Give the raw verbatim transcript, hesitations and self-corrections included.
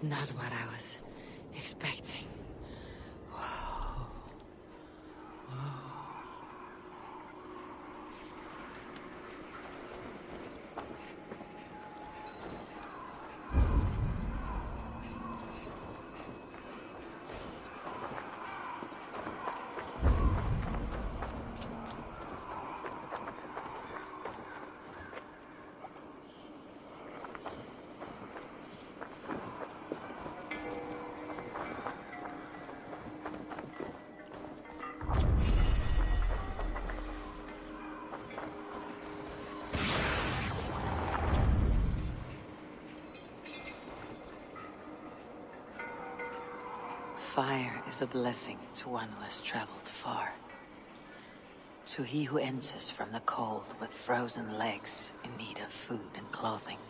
That's not what I was expecting. Whoa. Whoa. Fire is a blessing to one who has traveled far. To he who enters from the cold with frozen legs in need of food and clothing.